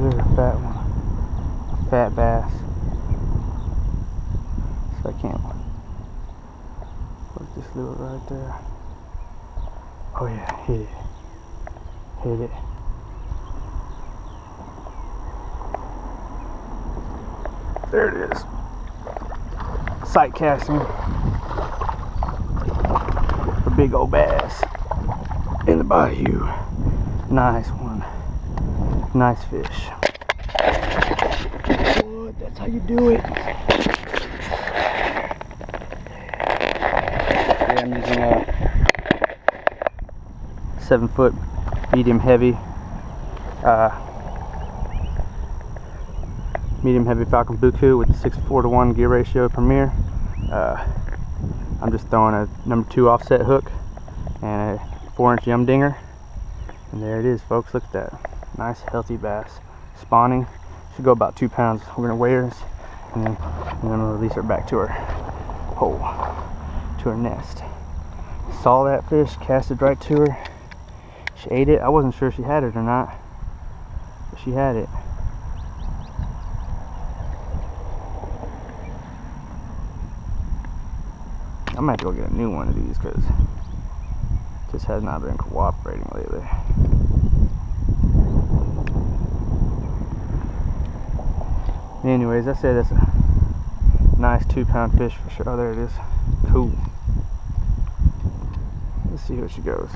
Oh, there's a fat one. A fat bass. So I can't work this lure right there. Oh yeah, hit it. Hit it. There it is. Sight casting. A big old bass in the bayou. Nice one. Nice fish. Oh, that's how you do it. Yeah, I'm using a 7-foot medium heavy. Medium heavy Falcon Bucu with the 6-4-1 gear ratio Premier. I'm just throwing a #2 offset hook and a 4-inch Yum Dinger, and there it is, folks. Look at that, nice healthy bass spawning. Should go about 2 pounds. We're gonna weigh her and then I'm gonna release her back to her hole, to her nest. Saw that fish, casted right to her. She ate it. I wasn't sure if she had it or not, but she had it. I might go get a new one of these because it just has not been cooperating lately. Anyways, I say that's a nice 2-pound fish for sure. Oh, there it is. Cool. Let's see where she goes.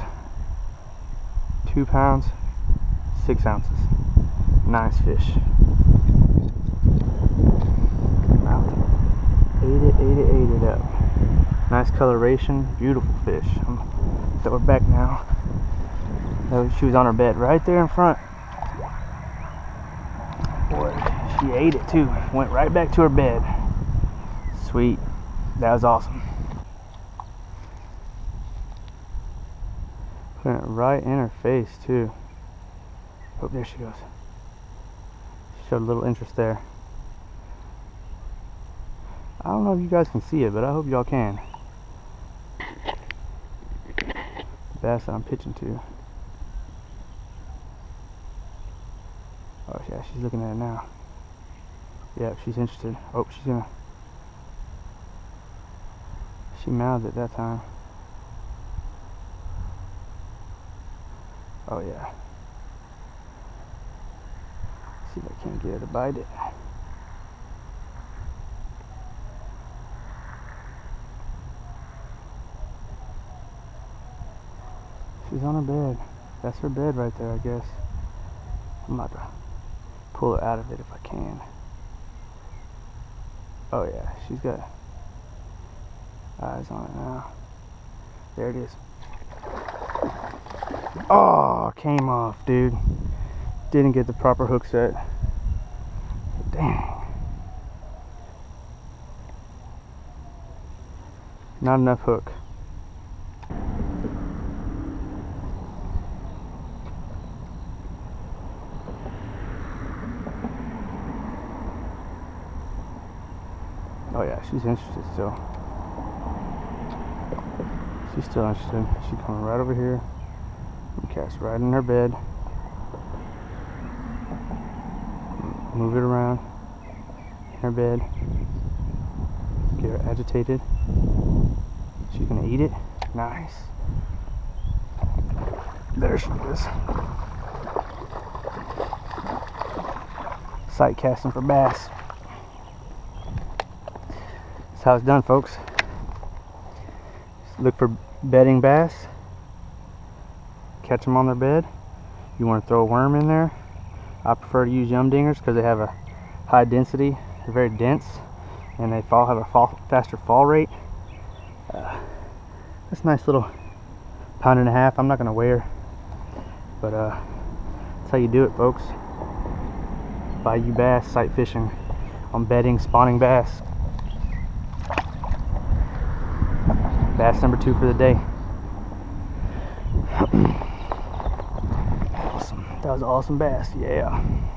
2 pounds, 6 ounces. Nice fish. Ate it up. Nice coloration, beautiful fish. So we're back now. She was on her bed right there in front. Boy, she ate it too. Went right back to her bed. Sweet. That was awesome. Put it right in her face too. Oh, there she goes. She showed a little interest there. I don't know if you guys can see it, but I hope y'all can. Bass that I'm pitching to. Oh yeah, she's looking at it now. Yeah, she's interested. Oh, she's gonna. She mouthed it that time. Oh yeah. Let's see if I can't get her to bite it. She's on her bed. That's her bed right there, I guess. I'm about to pull her out of it if I can. Oh yeah, she's got eyes on it now. There it is. Oh, came off, dude. Didn't get the proper hook set. Dang. Not enough hook. Oh yeah, she's interested still. She's still interested. She's coming right over here. Cast right in her bed. Move it around. In her bed. Get her agitated. She's gonna eat it. Nice. There she is. Sight casting for bass. How it's done, folks. Just look for bedding bass, catch them on their bed. You want to throw a worm in there. I prefer to use Yum Dingers because they have a high density. They're very dense and they have a faster fall rate. That's a nice little 1.5 pound. I'm not going to weigh her, but that's how you do it, folks. Bayou bass sight fishing on bedding, spawning bass. Bass #2 for the day. Awesome. That was an awesome bass. Yeah.